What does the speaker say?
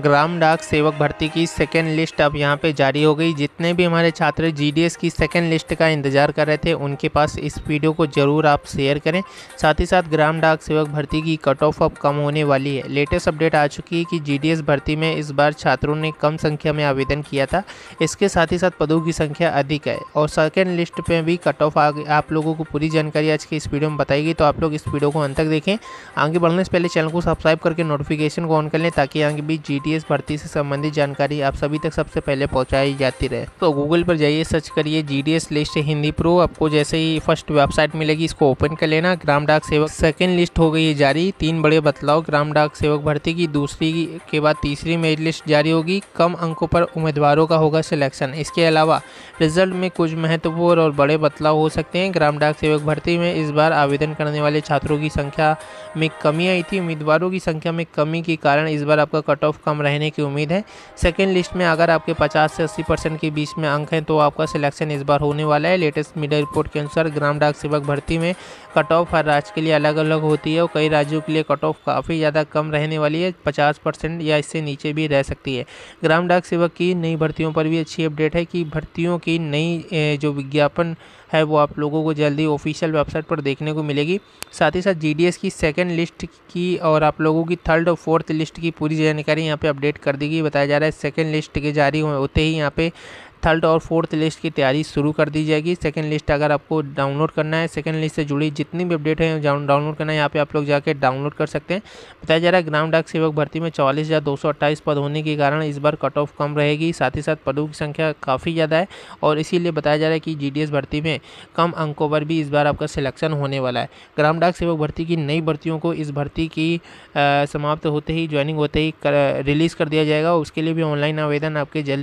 ग्राम डाक सेवक भर्ती की सेकेंड लिस्ट अब यहाँ पे जारी हो गई। जितने भी हमारे छात्र जीडीएस की सेकेंड लिस्ट का इंतजार कर रहे थे उनके पास इस वीडियो को ज़रूर आप शेयर करें। साथ ही साथ ग्राम डाक सेवक भर्ती की कट ऑफ अब कम होने वाली है। लेटेस्ट अपडेट आ चुकी है कि जीडीएस भर्ती में इस बार छात्रों ने कम संख्या में आवेदन किया था, इसके साथ ही साथ पदों की संख्या अधिक है और सेकेंड लिस्ट पर भी कट ऑफ आ गई। आप लोगों को पूरी जानकारी आज की इस वीडियो में बताई गई, तो आप लोग इस वीडियो को अंत तक देखें। आगे बढ़ने से पहले चैनल को सब्सक्राइब करके नोटिफिकेशन को ऑन कर लें ताकि आगे भी GDS भर्ती से संबंधित जानकारी आप सभी तक सबसे पहले पहुंचाई जाती रहे। तो गूगल पर जाइए, सर्च करिए GDS लिस्ट हिंदी प्रो। आपको जैसे ही फर्स्ट वेबसाइट मिलेगी इसको ओपन कर लेना। ग्राम डाक सेवक सेकंड लिस्ट हो गई है जारी। तीन बड़े बदलाव ग्राम डाक सेवक भर्ती की दूसरी के बाद तीसरी मेरिट लिस्ट जारी होगी। कम अंकों पर उम्मीदवारों का होगा सिलेक्शन। इसके अलावा रिजल्ट में कुछ महत्वपूर्ण और बड़े बदलाव हो सकते हैं। ग्राम डाक सेवक भर्ती में इस बार आवेदन करने वाले छात्रों की संख्या में कमी आई थी। उम्मीदवारों की संख्या में कमी के कारण इस बार आपका कट ऑफ कम रहने की उम्मीद है। सेकेंड लिस्ट में अगर आपके 50 से 80% के बीच में अंक हैं तो आपका सिलेक्शन इस बार होने वाला है। लेटेस्ट मीडिया रिपोर्ट के अनुसार ग्राम डाक सेवक भर्ती में कट ऑफ हर राज्य के लिए अलग अलग होती है और कई राज्यों के लिए कट ऑफ काफ़ी ज़्यादा कम रहने वाली है। 50% या इससे नीचे भी रह सकती है। ग्राम डाक सेवक की नई भर्तियों पर भी अच्छी अपडेट है कि भर्तियों की नई जो विज्ञापन है वो आप लोगों को जल्दी ऑफिशियल वेबसाइट पर देखने को मिलेगी। साथ ही साथ GDS की सेकेंड लिस्ट की और आप लोगों की थर्ड और फोर्थ लिस्ट की पूरी जानकारी यहाँ पे अपडेट कर दी गई। बताया जा रहा है सेकेंड लिस्ट के जारी होते ही यहाँ पे थर्ड और फोर्थ लिस्ट की तैयारी शुरू कर दी जाएगी। सेकंड लिस्ट अगर आपको डाउनलोड करना है, सेकंड लिस्ट से जुड़ी जितनी भी अपडेट है डाउनलोड करना है, यहाँ पे आप लोग जाके डाउनलोड कर सकते हैं। बताया जा रहा है ग्राम डाक सेवक भर्ती में 44,228 पद होने के कारण इस बार कट ऑफ कम रहेगी। साथ ही साथ पदों की संख्या काफ़ी ज़्यादा है और इसीलिए बताया जा रहा है कि GDS भर्ती में कम अंकों पर भी इस बार आपका सिलेक्शन होने वाला है। ग्राम डाक सेवक भर्ती की नई भर्तियों को इस भर्ती की समाप्त होते ही, ज्वाइनिंग होते ही रिलीज़ कर दिया जाएगा। उसके लिए भी ऑनलाइन आवेदन आपके जल्द